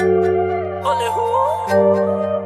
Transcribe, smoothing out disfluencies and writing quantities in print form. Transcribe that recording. Only who?